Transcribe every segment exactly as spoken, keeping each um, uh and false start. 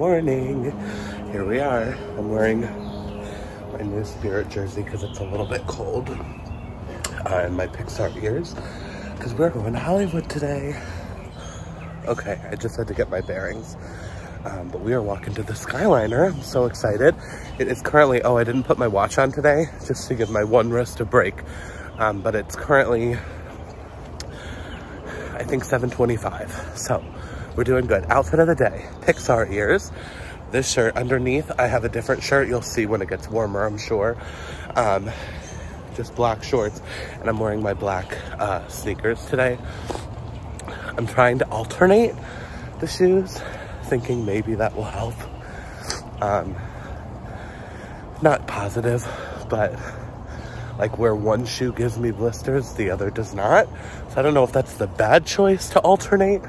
morning. Here we are. I'm wearing my new Spirit jersey because it's a little bit cold. Uh, and my Pixar ears because we're going to Hollywood today. Okay, I just had to get my bearings. Um, but we are walking to the Skyliner. I'm so excited. It is currently, oh, I didn't put my watch on today just to give my one wrist a break. Um, but it's currently, I think, seven twenty-five. So we're doing good. Outfit of the day, Pixar ears. This shirt underneath, I have a different shirt. You'll see when it gets warmer, I'm sure. Um, just black shorts. And I'm wearing my black uh, sneakers today. I'm trying to alternate the shoes, thinking maybe that will help. Um, not positive, but like where one shoe gives me blisters, the other does not. So I don't know if that's the bad choice to alternate,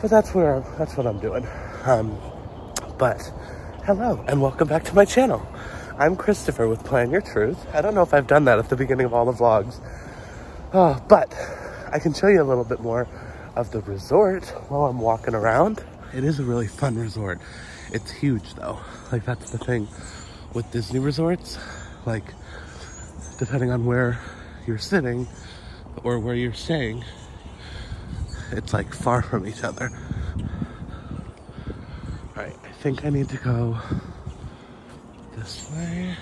but that's where I'm, that's what I'm doing. Um, but hello and welcome back to my channel. I'm Christopher with Plan Your Truth. I don't know if I've done that at the beginning of all the vlogs, oh, but I can show you a little bit more of the resort while I'm walking around. It is a really fun resort. It's huge though. Like that's the thing with Disney resorts. Like depending on where you're sitting or where you're staying, it's like far from each other. All right, I think I need to go this way.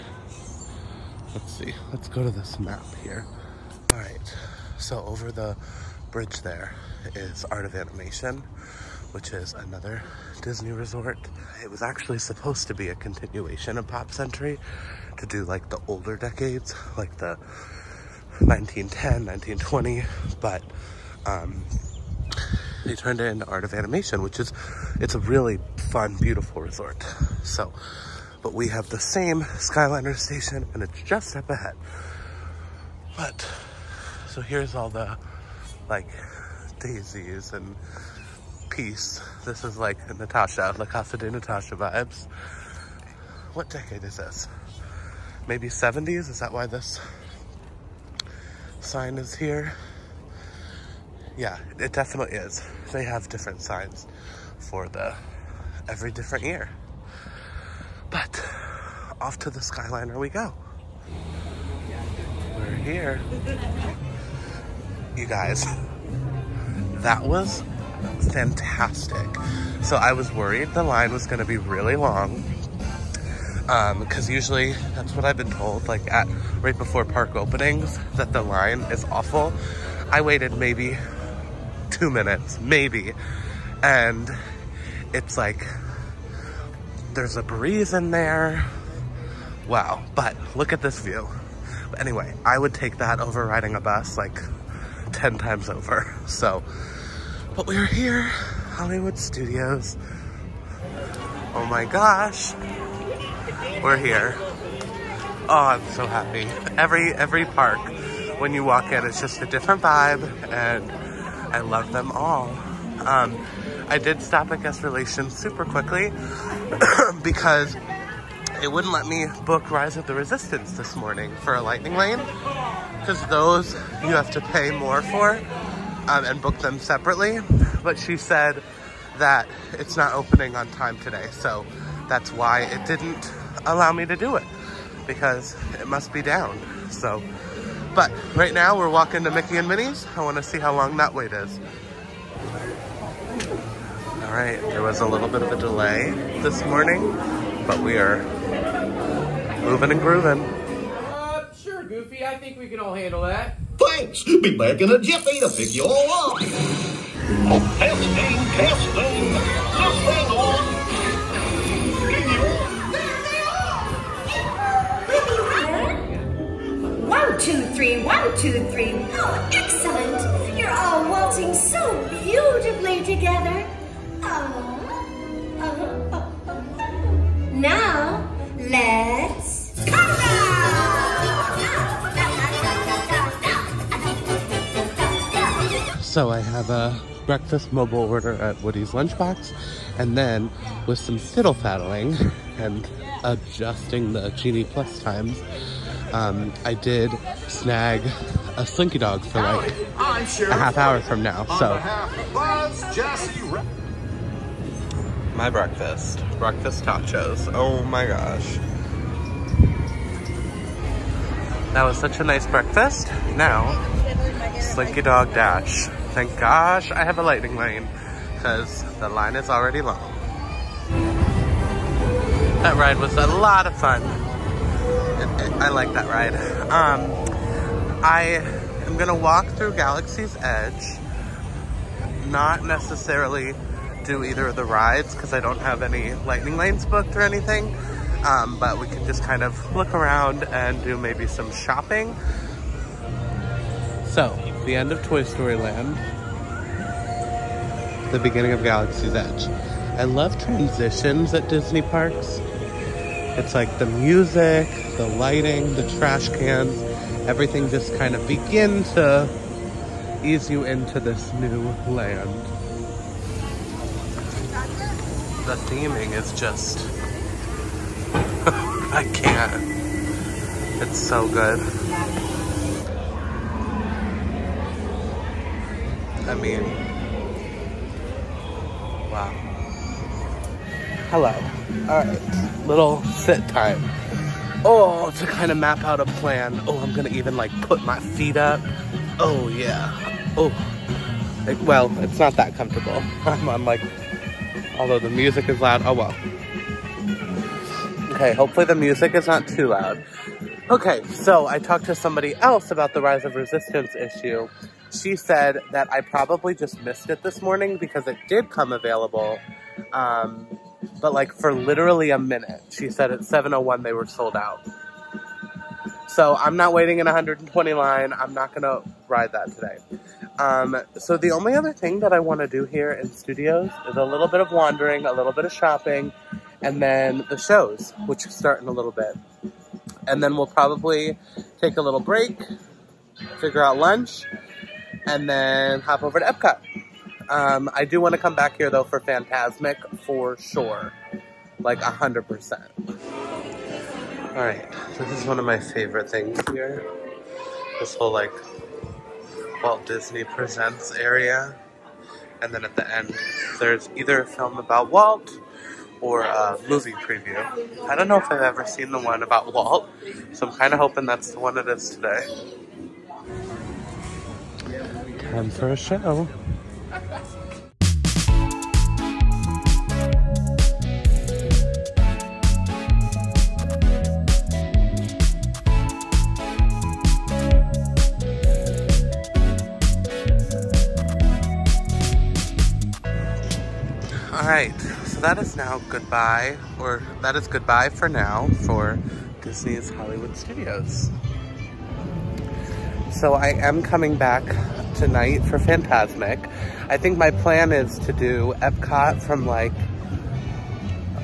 Let's see, let's go to this map here. All right, so over the bridge there is Art of Animation, which is another Disney resort. It was actually supposed to be a continuation of Pop Century to do like the older decades, like the nineteen ten, nineteen twenty, but um, they turned it into Art of Animation, which is, it's a really fun, beautiful resort. So, but we have the same Skyliner station and it's just up ahead. But, so here's all the like daisies and peace. This is like Natasha, La Casa de Natasha vibes. What decade is this? Maybe seventies? Is that why this sign is here? Yeah, it definitely is. They have different signs for the every different year. But off to the Skyliner we go. We're here. You guys, that was fantastic. So I was worried the line was going to be really long, um because usually that's what I've been told, like at right before park openings, that the line is awful. I waited maybe two minutes, maybe, and it's like there's a breeze in there. Wow. But look at this view. Anyway, I would take that over riding a bus like ten times over. So but we're here, Hollywood Studios. Oh my gosh, we're here. Oh, I'm so happy. Every every park, when you walk in, it's just a different vibe, and I love them all. Um, I did stop at guest relations super quickly because it wouldn't let me book Rise of the Resistance this morning for a lightning lane, because those you have to pay more for. Um, and book them separately, but she said that it's not opening on time today, so that's why it didn't allow me to do it, because it must be down. So, but right now we're walking to Mickey and Minnie's. I want to see how long that wait is. All right, there was a little bit of a delay this morning, but we are moving and grooving. Uh, sure, Goofy, I think we can all handle that. Thanks! Be back in a jiffy to pick you all up! Testing, testing! Just hang on! One, two, three, one, two, three! Oh, excellent! You're all waltzing so beautifully together! Uh, uh, uh, uh, uh. Now, let's come down! So I have a breakfast mobile order at Woody's Lunchbox, and then with some fiddle-faddling and adjusting the Genie Plus times, um, I did snag a Slinky Dog for like a half hour from now, so. my breakfast. Breakfast tacos. Oh my gosh. That was such a nice breakfast. Now, Slinky Dog Dash. Thank gosh I have a lightning lane, because the line is already long. That ride was a lot of fun. It, it, I like that ride. Um, I am gonna walk through Galaxy's Edge. Not necessarily do either of the rides, because I don't have any lightning lanes booked or anything. Um, but we can just kind of look around and do maybe some shopping. So, the end of Toy Story Land, the beginning of Galaxy's Edge. I love transitions at Disney parks. It's like the music, the lighting, the trash cans, everything just kind of begin to ease you into this new land. The theming is just... I can't. It's so good. I mean, wow. Hello. All right, little sit time. Oh, to kind of map out a plan. Oh, I'm gonna even like put my feet up. Oh yeah. Oh, it, well, it's not that comfortable. I'm, I'm like, although the music is loud, oh well. Okay, hopefully the music is not too loud. Okay, so I talked to somebody else about the Rise of Resistance issue. She said that I probably just missed it this morning because it did come available, um, but like for literally a minute. She said at seven oh one they were sold out. So I'm not waiting in one hundred twenty line. I'm not gonna ride that today. Um, so the only other thing that I wanna do here in Studios is a little bit of wandering, a little bit of shopping, and then the shows, which start in a little bit. And then we'll probably take a little break, figure out lunch, and then hop over to Epcot. Um, I do want to come back here, though, for Fantasmic for sure. Like, one hundred percent. All right. This is one of my favorite things here. This whole, like, Walt Disney Presents area. And then at the end, there's either a film about Walt or a movie preview. I don't know if I've ever seen the one about Walt, so I'm kind of hoping that's the one it is today. Time for a show. All right. That is now goodbye, or that is goodbye for now for Disney's Hollywood Studios. So I am coming back tonight for Fantasmic. I think my plan is to do Epcot from like,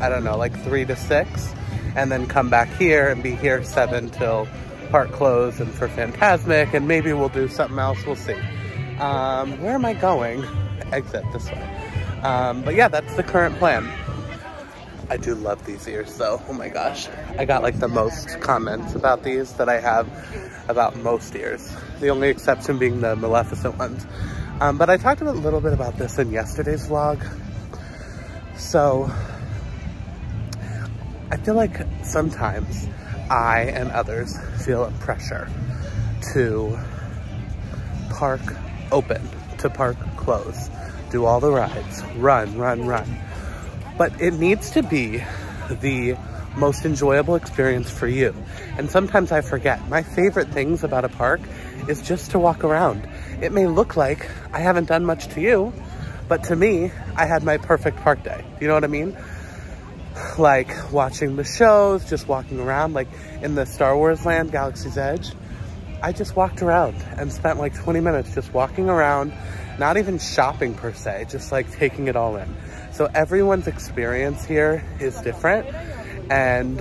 I don't know, like three to six, and then come back here and be here seven till park close and for Fantasmic, and maybe we'll do something else, we'll see. Um, where am I going? Exit this way. Um, but yeah, that's the current plan. I do love these ears though, oh my gosh. I got like the most comments about these that I have about most ears. The only exception being the Maleficent ones. Um, but I talked a little bit about this in yesterday's vlog. So, I feel like sometimes I and others feel a pressure to park open, to park close. Do all the rides, run, run, run. But it needs to be the most enjoyable experience for you. And sometimes I forget. My favorite things about a park is just to walk around. It may look like I haven't done much to you, but to me, I had my perfect park day. You know what I mean? Like watching the shows, just walking around, like in the Star Wars land, Galaxy's Edge. I just walked around and spent like twenty minutes just walking around, not even shopping per se, just like taking it all in. So everyone's experience here is different. And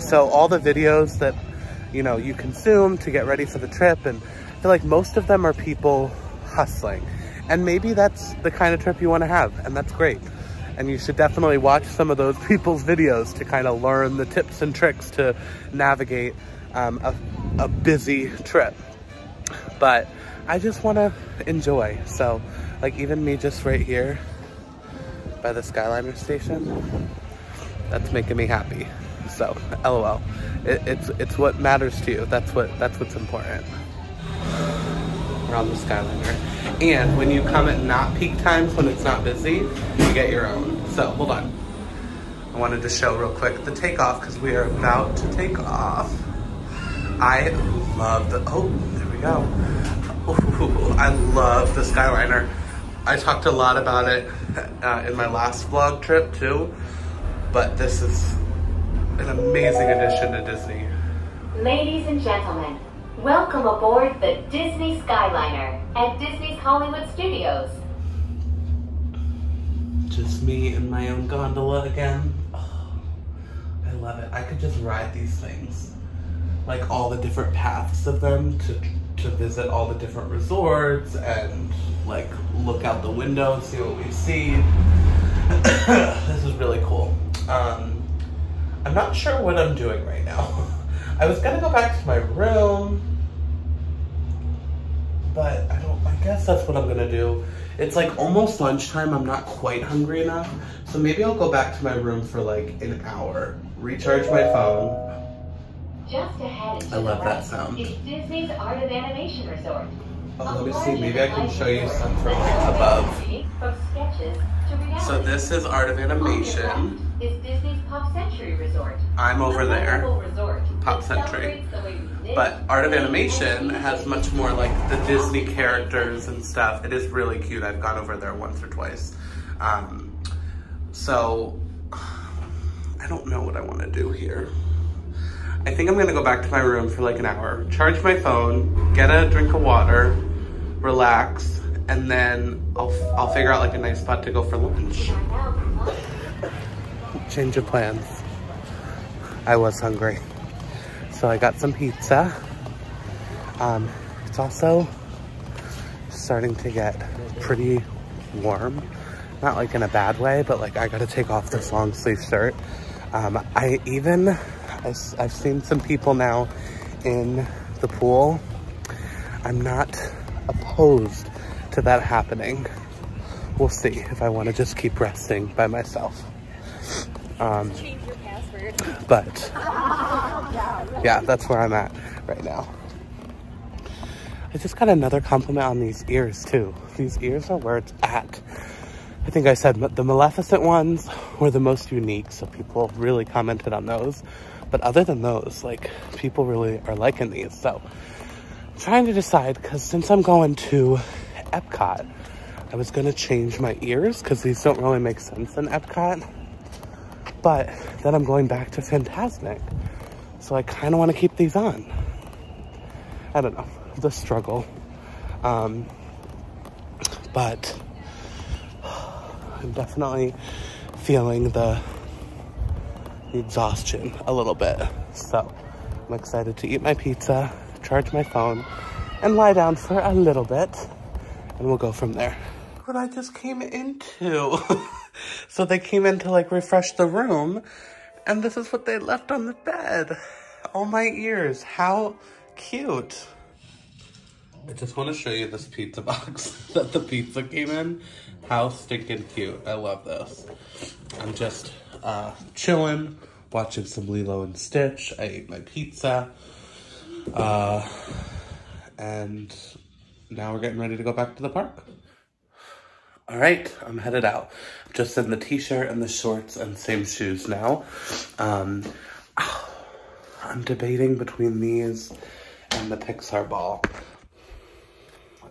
so all the videos that, you know, you consume to get ready for the trip, and I feel like most of them are people hustling. And maybe that's the kind of trip you want to have, and that's great. And you should definitely watch some of those people's videos to kind of learn the tips and tricks to navigate um, a a busy trip. But I just want to enjoy. So like even me just right here, by the Skyliner station. That's making me happy. So, lol. It, it's it's what matters to you. That's what that's what's important. We're on the Skyliner, and when you come at not peak times, when it's not busy, you get your own. So hold on. I wanted to show real quick the takeoff because we are about to take off. I love the oh, there we go. Ooh, I love the Skyliner. I talked a lot about it uh, in my last vlog trip too, but this is an amazing addition to Disney. Ladies and gentlemen, welcome aboard the Disney Skyliner at Disney's Hollywood Studios. Just me and my own gondola again. Oh, I love it. I could just ride these things, like all the different paths of them to to visit all the different resorts and like look out the window, see what we see. This is really cool. Um, I'm not sure what I'm doing right now. I was gonna go back to my room, but I don't, I guess that's what I'm gonna do. It's like almost lunchtime, I'm not quite hungry enough. So maybe I'll go back to my room for like an hour, recharge my phone. Just ahead I love that sound. It's Disney's Art of Animation Resort. Oh, let me see, maybe I can show you some from above. So this is Art of Animation. Is Disney's Pop Century Resort. I'm over there, Pop Century. But Art of Animation has much more like the Disney characters and stuff. It is really cute. I've gone over there once or twice. Um, so I don't know what I want to do here. I think I'm gonna go back to my room for like an hour, charge my phone, get a drink of water, relax, and then I'll, I'll figure out like a nice spot to go for lunch. Change of plans. I was hungry. So I got some pizza. Um, it's also starting to get pretty warm. Not like in a bad way, but like I gotta take off this long sleeve shirt. Um, I even, I, I've seen some people now in the pool. I'm not opposed to that happening. We'll see if I wanna just keep resting by myself. Um, Change your password. But yeah, that's where I'm at right now. I just got another compliment on these ears too. These ears are where it's at. I think I said the Maleficent ones were the most unique, so people really commented on those. But other than those, like people really are liking these. So I'm trying to decide because since I'm going to Epcot, I was gonna change my ears because these don't really make sense in Epcot. But then I'm going back to Fantasmic. So I kind of want to keep these on. I don't know, the struggle. Um, but I'm definitely feeling the, the exhaustion a little bit. So I'm excited to eat my pizza, charge my phone, and lie down for a little bit. And we'll go from there. What I just came into. So they came in to like refresh the room and this is what they left on the bed. Oh my ears, how cute. I just want to show you this pizza box that the pizza came in. How stinking cute. I love this. I'm just uh, chilling, watching some Lilo and Stitch. I ate my pizza. Uh, and now we're getting ready to go back to the park. All right, I'm headed out. I'm just in the t-shirt and the shorts and same shoes now. Um, I'm debating between these and the Pixar ball.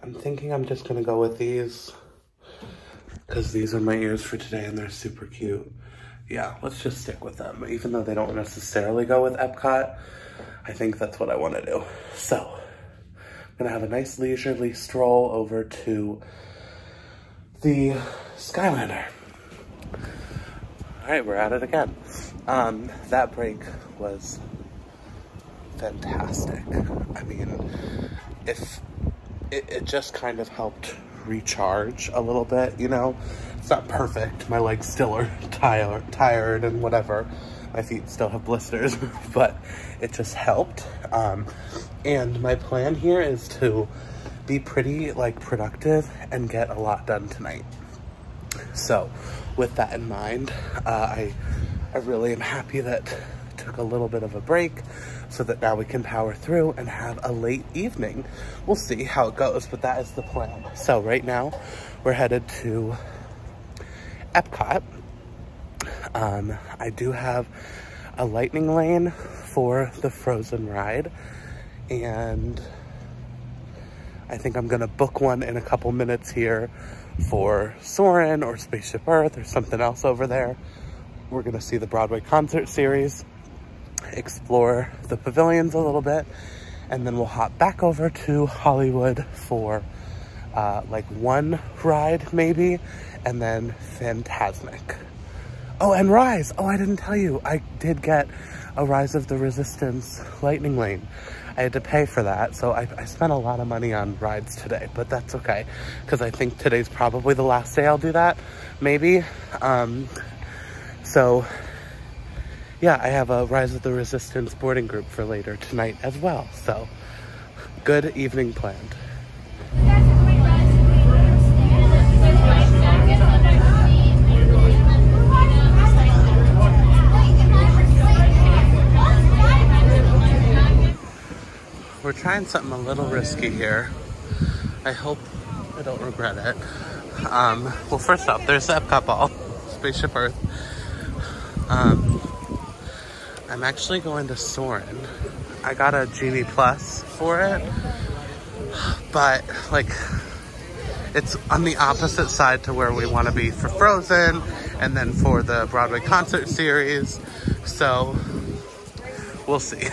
I'm thinking I'm just gonna go with these because these are my ears for today and they're super cute. Yeah, let's just stick with them. Even though they don't necessarily go with Epcot, I think that's what I wanna do. So, I'm gonna have a nice leisurely stroll over to the Skyliner. All right, we're at it again. Um, that break was fantastic. I mean, if it, it just kind of helped recharge a little bit, you know? It's not perfect. My legs still are tire, tired and whatever. My feet still have blisters, but it just helped. Um, and my plan here is to be pretty like productive and get a lot done tonight. So with that in mind, uh, I, I really am happy that I took a little bit of a break so that now we can power through and have a late evening. We'll see how it goes, but that is the plan. So right now we're headed to Epcot. Um, I do have a lightning lane for the Frozen ride, and I think I'm gonna book one in a couple minutes here for Soarin' or Spaceship Earth or something else over there. We're gonna see the Broadway concert series, explore the pavilions a little bit, and then we'll hop back over to Hollywood for uh, like one ride maybe, and then Fantasmic. Oh, and Rise. Oh, I didn't tell you. I did get a Rise of the Resistance lightning lane. I had to pay for that, so I, I spent a lot of money on rides today, but that's okay, because I think today's probably the last day I'll do that, maybe. Um, so, yeah, I have a Rise of the Resistance boarding group for later tonight as well, so good evening planned. We're trying something a little risky here. I hope I don't regret it. Um, well, first off, there's the Epcot ball, Spaceship Earth. Um, I'm actually going to Soarin'. I got a Genie Plus for it, but like it's on the opposite side to where we want to be for Frozen and then for the Broadway concert series. So we'll see.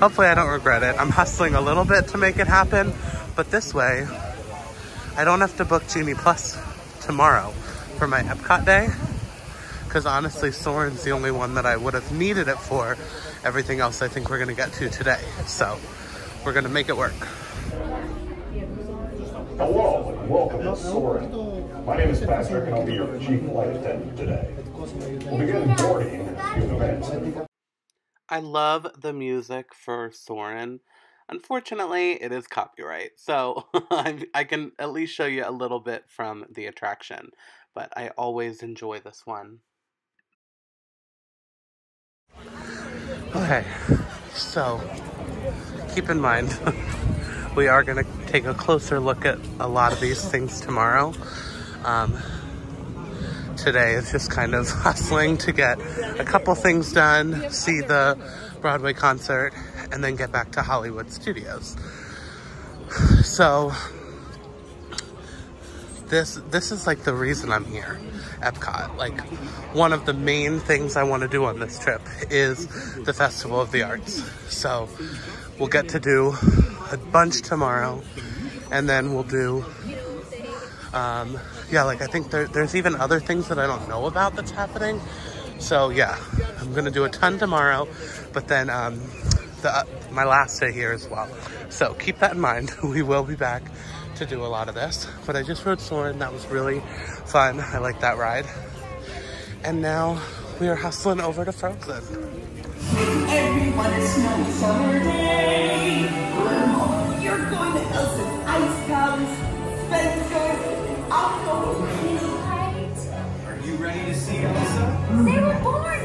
Hopefully I don't regret it. I'm hustling a little bit to make it happen, but this way I don't have to book Genie Plus tomorrow for my Epcot day, because honestly Soarin's the only one that I would have needed it for. Everything else I think we're going to get to today, so we're going to make it work. Hello and welcome to Soarin'. My name is Patrick and I'll be your chief flight attendant today. We'll begin boarding in a few minutes. I love the music for Soarin'. Unfortunately, it is copyright, so I, I can at least show you a little bit from the attraction, but I always enjoy this one. Okay, so keep in mind, we are gonna take a closer look at a lot of these things tomorrow. Um, Today is just kind of hustling to get a couple things done, see the Broadway concert, and then get back to Hollywood Studios. So this this is like the reason I'm here, Epcot. Like one of the main things I want to do on this trip is the Festival of the Arts. So we'll get to do a bunch tomorrow, and then we'll do um yeah, like I think there, there's even other things that I don't know about that's happening. So yeah, I'm gonna do a ton tomorrow, but then um, the, uh, my last day here as well. So keep that in mind. We will be back to do a lot of this, but I just rode Soarin'. That was really fun. I like that ride. And now we are hustling over to Frozen. Everyone, it's snowy summer day. Oh, you're going to Elsa's Ice Palace. Spencer. I'll go with you. Right? Are you ready to see Elsa? They were born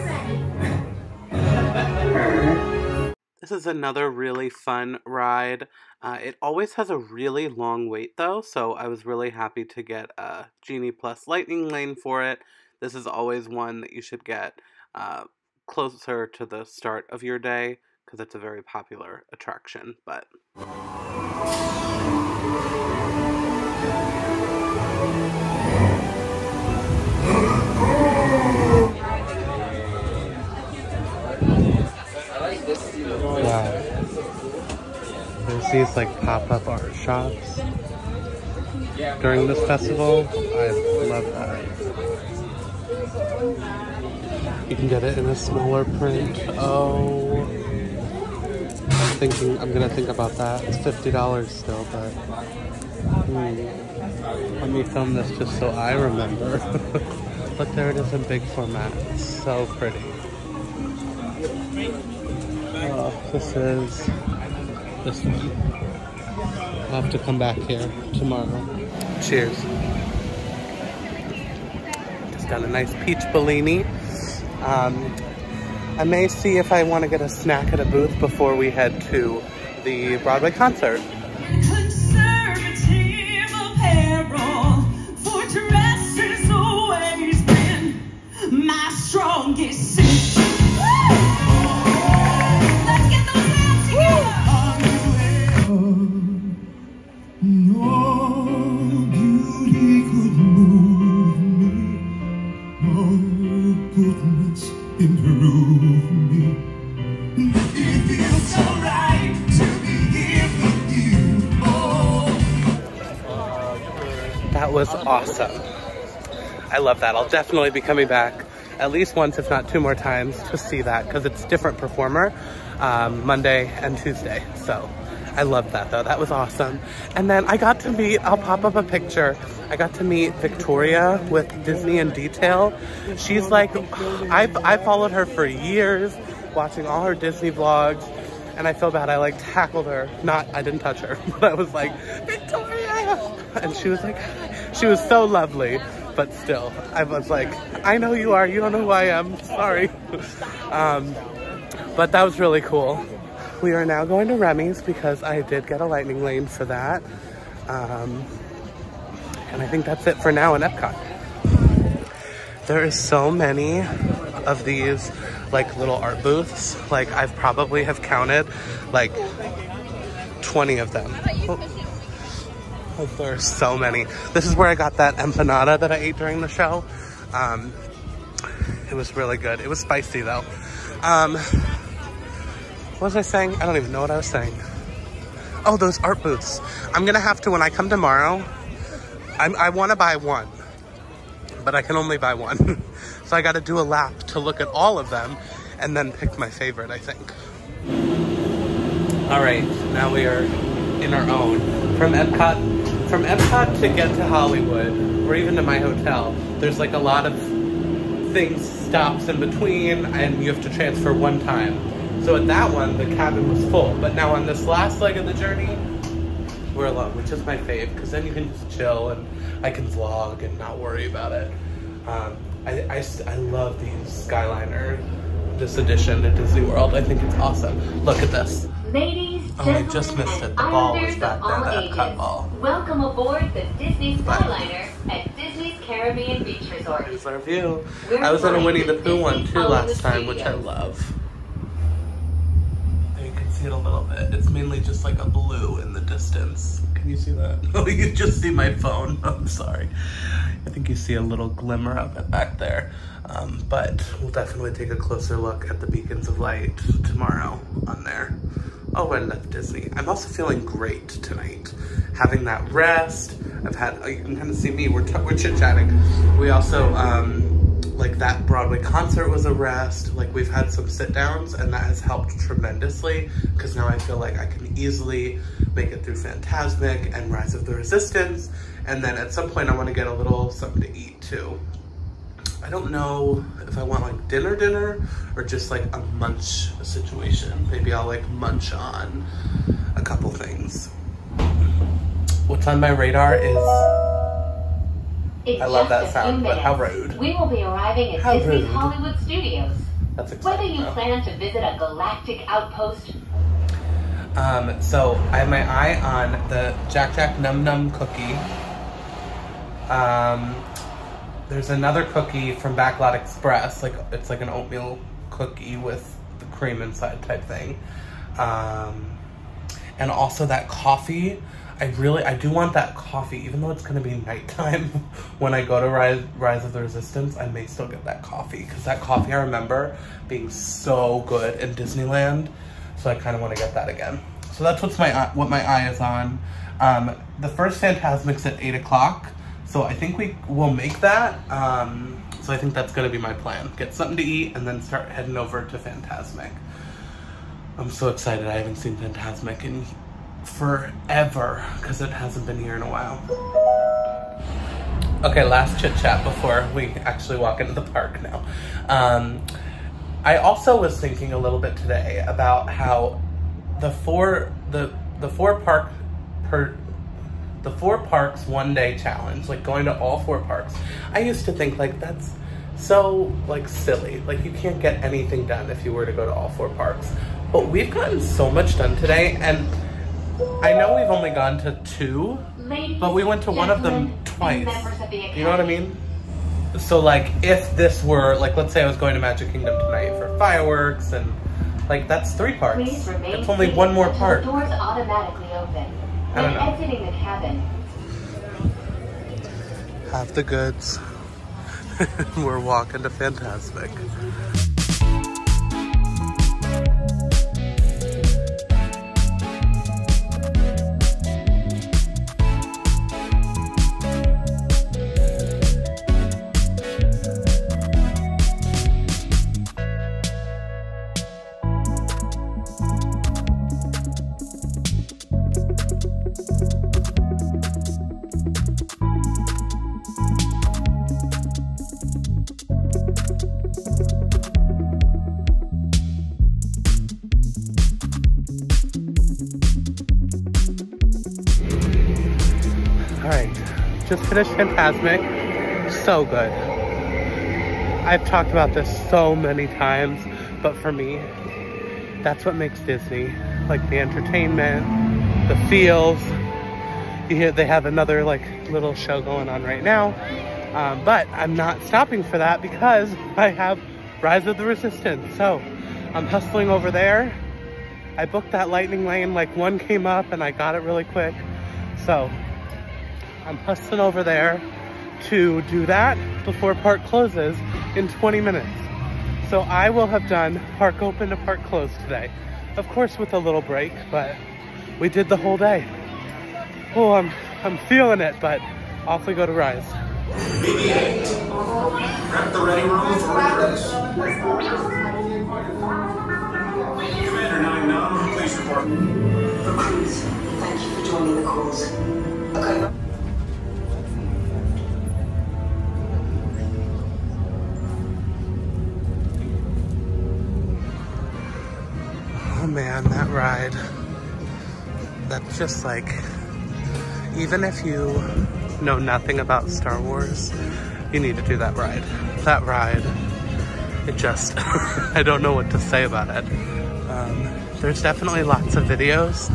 ready. This is another really fun ride. Uh, it always has a really long wait though, so I was really happy to get a Genie Plus lightning lane for it. This is always one that you should get uh, closer to the start of your day, because it's a very popular attraction, but... Wow. There's these like pop-up art shops during this festival. I love that. You can get it in a smaller print. Oh, I'm thinking I'm gonna think about that. It's fifty dollars still, but hmm. Let me film this just so I remember. But there it is in big format. It's so pretty. Oh, this is this one. I'll have to come back here tomorrow. Cheers. got a nice peach Bellini. Um, I may see if I want to get a snack at a booth before we head to the Broadway concert. Was awesome. I love that. I'll definitely be coming back at least once, if not two more times, to see that, because it's different performer um, Monday and Tuesday. So I love that though. That was awesome. And then I got to meet, I'll pop up a picture. I got to meet Victoria with Disney in Detail. She's like, I, I followed her for years, watching all her Disney vlogs, and I feel bad. I like tackled her. Not, I didn't touch her, but I was like, Victoria! And she was like, she was so lovely, but still, I was like, I know you are, you don't know who I am, sorry. Um, but that was really cool. We are now going to Remy's because I did get a lightning lane for that. Um, and I think that's it for now in Epcot. There is so many of these like little art booths. Like I've probably have counted like twenty of them. Oh. Like, there are so many. This is where I got that empanada that I ate during the show. Um, it was really good. It was spicy though. Um, what was I saying? I don't even know what I was saying. Oh, those art booths. I'm going to have to, when I come tomorrow, I'm, I want to buy one, but I can only buy one. So I got to do a lap to look at all of them and then pick my favorite, I think. All right, now we are in our own. From Epcot From Epcot to get to Hollywood, or even to my hotel, there's like a lot of things, stops in between, and you have to transfer one time. So at that one, the cabin was full. But now on this last leg of the journey, we're alone, which is my fave, because then you can just chill, and I can vlog and not worry about it. Um, I, I, I love these Skyliner, this edition to Disney World. I think it's awesome. Look at this. Ladies, oh, I just missed it. The ball was back there, the Epcot ball. Welcome aboard the Disney Skyliner at Disney's Caribbean Beach Resort. Here's our view. We're I was on a Winnie the Pooh one too last time, which I love. You can see it a little bit. It's mainly just like a blue in the distance. Can you see that? Oh, you just see my phone. I'm sorry. I think you see a little glimmer of it back there. Um, but we'll definitely take a closer look at the beacons of light tomorrow on there. Oh, I love Disney. I'm also feeling great tonight. Having that rest. I've had, oh, you can kind of see me, we're, we're chit-chatting. We also, um, like that Broadway concert was a rest. Like we've had some sit-downs and that has helped tremendously because now I feel like I can easily make it through Fantasmic and Rise of the Resistance. And then at some point I want to get a little something to eat too. I don't know if I want like dinner dinner or just like a munch situation. Maybe I'll like munch on a couple things. What's on my radar is, it's I love that sound, but how rude. We will be arriving at how Disney's rude. Hollywood Studios. That's exciting. Whether you though. plan to visit a galactic outpost. Um, so I have my eye on the Jack Jack Num Num Cookie. Um, There's another cookie from Backlot Express, like it's like an oatmeal cookie with the cream inside type thing. Um, and also that coffee, I really, I do want that coffee, even though it's gonna be nighttime when I go to Rise, Rise of the Resistance, I may still get that coffee, because that coffee I remember being so good in Disneyland, so I kind of want to get that again. So that's what's my, what my eye is on. Um, the first Fantasmic's at eight o'clock. So I think we will make that. Um, so I think that's gonna be my plan. Get something to eat and then start heading over to Fantasmic. I'm so excited. I haven't seen Fantasmic in forever because it hasn't been here in a while. Okay, last chit chat before we actually walk into the park now. Um, I also was thinking a little bit today about how the four, the, the four park per, the four parks one day challenge, like going to all four parks. I used to think like that's so like silly, like you can't get anything done if you were to go to all four parks. But we've gotten so much done today, and I know we've only gone to two, but we went to one of them twice. You know what I mean? So like if this were, like let's say I was going to Magic Kingdom tonight for fireworks and like that's three parks. It's only one more park. Doors automatically open. I don't know. Exiting the cabin. Have the goods. We're walking to Fantasmic. Finished Fantasmic, so good. I've talked about this so many times, but for me, that's what makes Disney, like the entertainment, the feels. You hear they have another like little show going on right now, um, but I'm not stopping for that because I have Rise of the Resistance. So I'm hustling over there. I booked that lightning lane, like one came up and I got it really quick. So I'm hustling over there to do that before park closes in twenty minutes. So I will have done park open to park close today. Of course with a little break, but we did the whole day. Oh, I'm, I'm feeling it, but off we go to Rise. B B eight, prep the ready room for readiness. Commander nine nine, please report. Recruits, thank you for joining the calls. Okay. Man, that ride, that's just like, even if you know nothing about Star Wars, you need to do that ride. That ride, it just, I don't know what to say about it. Um, there's definitely lots of videos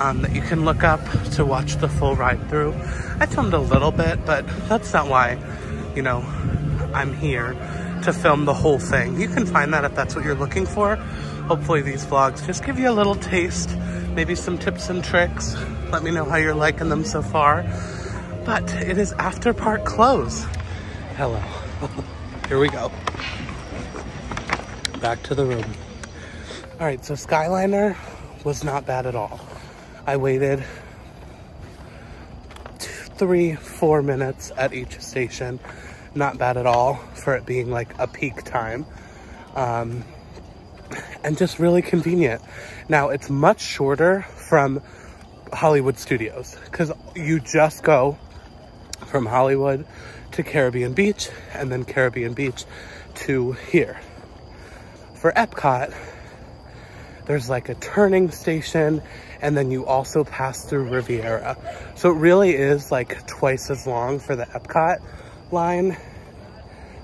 um, that you can look up to watch the full ride through. I filmed a little bit, but that's not why, you know, I'm here to film the whole thing. You can find that if that's what you're looking for. Hopefully these vlogs just give you a little taste, maybe some tips and tricks. Let me know how you're liking them so far. But it is after park close. Hello. Here we go. Back to the room. All right, so Skyliner was not bad at all. I waited two, three, four minutes at each station. Not bad at all for it being like a peak time. Um, and just really convenient. Now it's much shorter from Hollywood Studios because you just go from Hollywood to Caribbean Beach and then Caribbean Beach to here. For Epcot, there's like a turning station and then you also pass through Riviera. So it really is like twice as long for the Epcot line.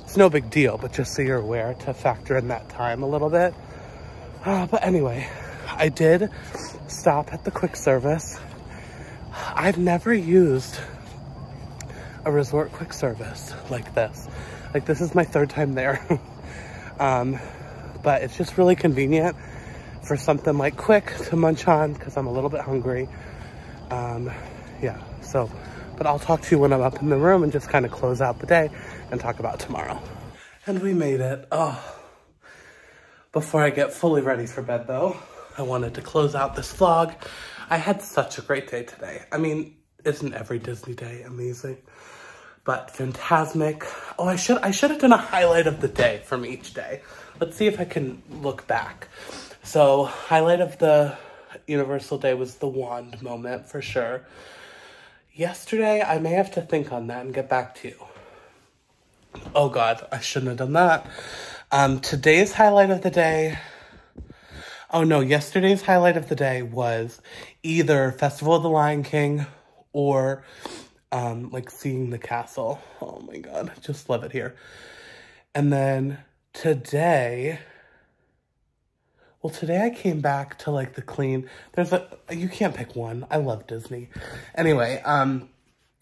It's no big deal, but just so you're aware to factor in that time a little bit. Uh, but anyway, I did stop at the quick service. I've never used a resort quick service like this. Like this is my third time there. um, but it's just really convenient for something like quick to munch on because I'm a little bit hungry. Um, yeah, so, but I'll talk to you when I'm up in the room and just kind of close out the day and talk about tomorrow. And we made it. Oh. Before I get fully ready for bed though, I wanted to close out this vlog. I had such a great day today. I mean, isn't every Disney day amazing? But Fantasmic. Oh, I should I should have done a highlight of the day from each day. Let's see if I can look back. So highlight of the Universal day was the wand moment for sure. Yesterday, I may have to think on that and get back to you. Oh God, I shouldn't have done that. Um, today's highlight of the day, oh no, yesterday's highlight of the day was either Festival of the Lion King or um, like seeing the castle. Oh my God, I just love it here. And then today, well, today I came back to like the clean, there's a, you can't pick one. I love Disney. Anyway, um,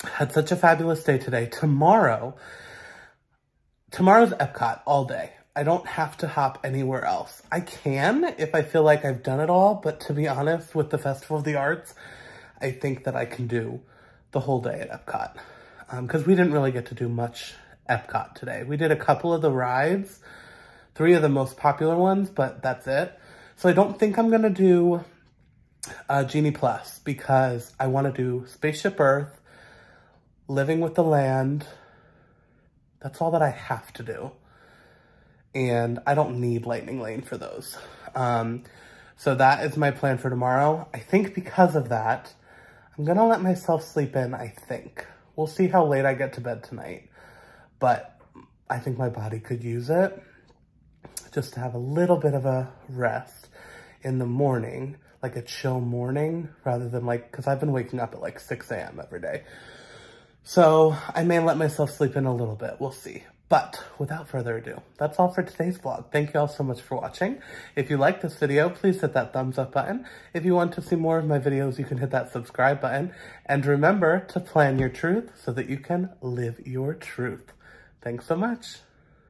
had such a fabulous day today. Tomorrow, tomorrow's Epcot all day. I don't have to hop anywhere else. I can if I feel like I've done it all, but to be honest, with the Festival of the Arts, I think that I can do the whole day at Epcot. Um, because we didn't really get to do much Epcot today. We did a couple of the rides, three of the most popular ones, but that's it. So I don't think I'm gonna do uh, Genie Plus because I wanna do Spaceship Earth, Living with the Land. That's all that I have to do. And I don't need Lightning Lane for those. Um, so that is my plan for tomorrow. I think because of that, I'm gonna let myself sleep in, I think. We'll see how late I get to bed tonight. But I think my body could use it just to have a little bit of a rest in the morning, like a chill morning, rather than like, cause I've been waking up at like six A M every day. So I may let myself sleep in a little bit, we'll see. But without further ado, that's all for today's vlog. Thank you all so much for watching. If you like this video, please hit that thumbs up button. If you want to see more of my videos, you can hit that subscribe button. And remember to plan your truth so that you can live your truth. Thanks so much.